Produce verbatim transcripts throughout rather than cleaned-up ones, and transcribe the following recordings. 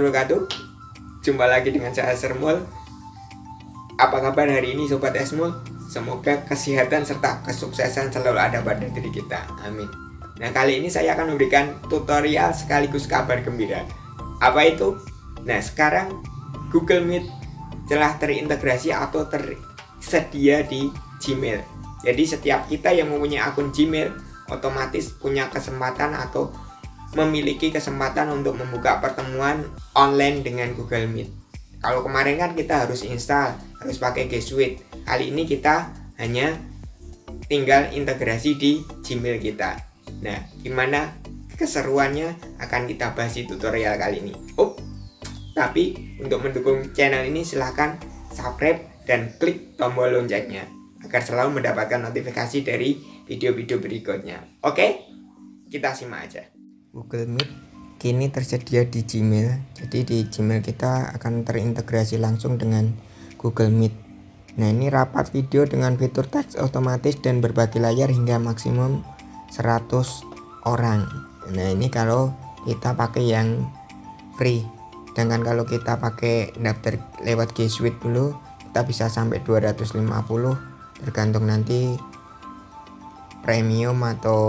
warahmatullahi wabarakatuh. Jumpa lagi dengan saya Esmul. Apa kabar hari ini Sobat Esmul? Semoga kesehatan serta kesuksesan selalu ada pada diri kita. Amin. Nah, kali ini saya akan memberikan tutorial sekaligus kabar gembira. Apa itu? Nah, sekarang Google Meet telah terintegrasi atau tersedia di Gmail. Jadi setiap kita yang mempunyai akun Gmail otomatis punya kesempatan atau memiliki kesempatan untuk membuka pertemuan online dengan Google Meet. Kalau kemarin kan kita harus install, harus pakai G Suite. Kali ini kita hanya tinggal integrasi di Gmail kita. Nah, gimana keseruannya akan kita bahas di tutorial kali ini. Oh, tapi untuk mendukung channel ini silahkan subscribe dan klik tombol loncengnya agar selalu mendapatkan notifikasi dari video-video berikutnya. Oke, kita simak aja. Google Meet kini tersedia di Gmail. Jadi di Gmail kita akan terintegrasi langsung dengan Google Meet. Nah, ini rapat video dengan fitur teks otomatis dan berbagi layar hingga maksimum seratus orang. Nah, ini kalau kita pakai yang free. Sedangkan kalau kita pakai daftar lewat G Suite dulu, kita bisa sampai dua ratus lima puluh, tergantung nanti premium atau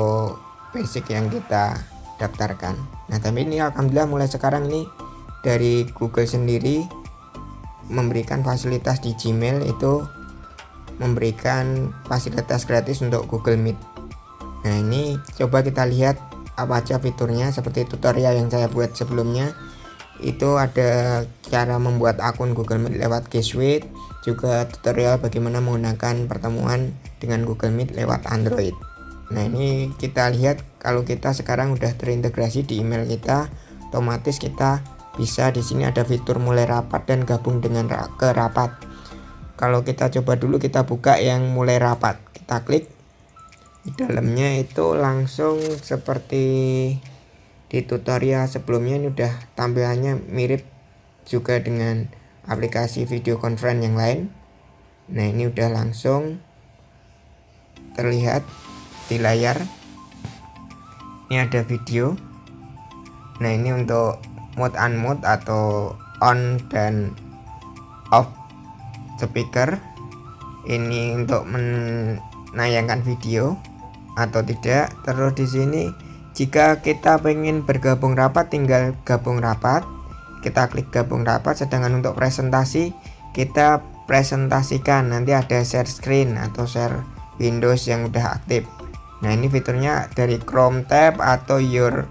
basic yang kita daftarkan. Nah, tapi ini alhamdulillah mulai sekarang ini dari Google sendiri memberikan fasilitas di Gmail, itu memberikan fasilitas gratis untuk Google Meet. Nah, ini coba kita lihat apa aja fiturnya. Seperti tutorial yang saya buat sebelumnya, itu ada cara membuat akun Google Meet lewat G Suite, juga tutorial bagaimana menggunakan pertemuan dengan Google Meet lewat Android. Nah, ini kita lihat kalau kita sekarang udah terintegrasi di email kita, otomatis kita bisa di sini ada fitur mulai rapat dan gabung dengan ke rapat. Kalau kita coba dulu kita buka yang mulai rapat, kita klik di dalamnya, itu langsung seperti di tutorial sebelumnya. Ini udah tampilannya mirip juga dengan aplikasi video conference yang lain. Nah, ini udah langsung terlihat di layar. Ini ada video. Nah, ini untuk mode unmute atau on dan off speaker. Ini untuk menayangkan video atau tidak. Terus di sini jika kita pengen bergabung rapat tinggal gabung rapat. Kita klik gabung rapat. Sedangkan untuk presentasi kita presentasikan. Nanti ada share screen atau share Windows yang udah aktif. Nah, ini fiturnya dari Chrome tab atau your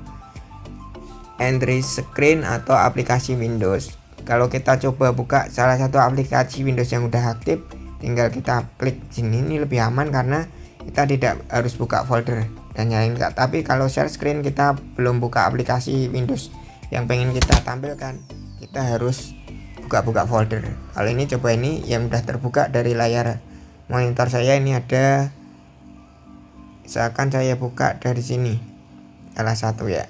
entry screen atau aplikasi Windows. Kalau kita coba buka salah satu aplikasi Windows yang udah aktif, tinggal kita klik sini. Ini lebih aman karena kita tidak harus buka folder dan lain-lain. Tapi kalau share screen kita belum buka aplikasi Windows yang pengen kita tampilkan, kita harus buka-buka folder. Kalau ini coba ini yang udah terbuka dari layar monitor saya. Ini ada, misalkan saya buka dari sini salah satu ya.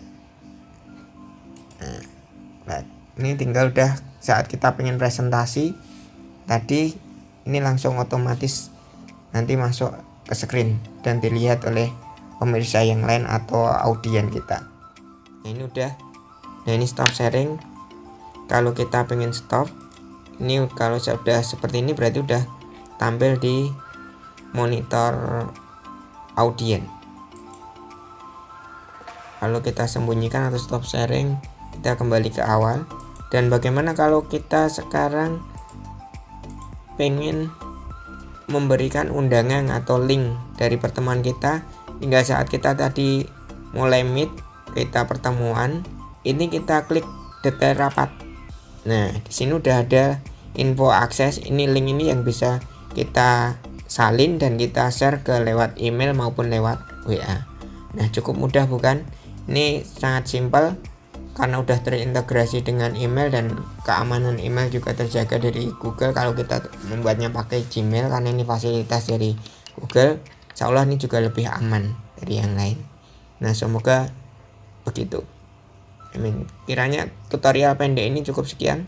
Nah, ini tinggal udah saat kita pengen presentasi tadi, ini langsung otomatis nanti masuk ke screen dan dilihat oleh pemirsa yang lain atau audien kita. Nah, ini udah. Nah, ini stop sharing. Kalau kita pengen stop, ini kalau sudah seperti ini berarti udah tampil di monitor audien. Kalau kita sembunyikan atau stop sharing, kita kembali ke awal. Dan bagaimana kalau kita sekarang pengen memberikan undangan atau link dari pertemuan kita? Hingga saat kita tadi mulai meet kita pertemuan, ini kita klik detail rapat. Nah, di sini udah ada info akses. Ini link ini yang bisa kita salin dan kita share ke lewat email maupun lewat W A. Nah, cukup mudah bukan? Ini sangat simpel karena udah terintegrasi dengan email dan keamanan email juga terjaga dari Google kalau kita membuatnya pakai Gmail, karena ini fasilitas dari Google. Insya Allah ini juga lebih aman dari yang lain. Nah, semoga begitu. Amin. Kiranya tutorial pendek ini cukup sekian.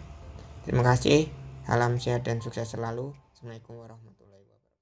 Terima kasih. Salam sehat dan sukses selalu. Assalamualaikum warahmatullahi wabarakatuh.